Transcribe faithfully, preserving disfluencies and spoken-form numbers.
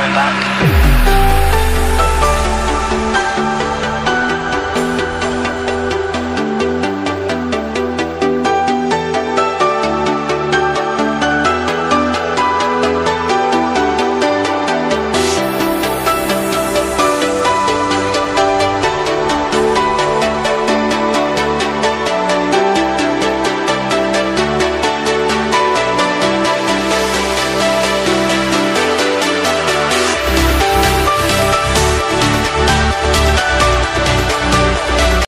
going back.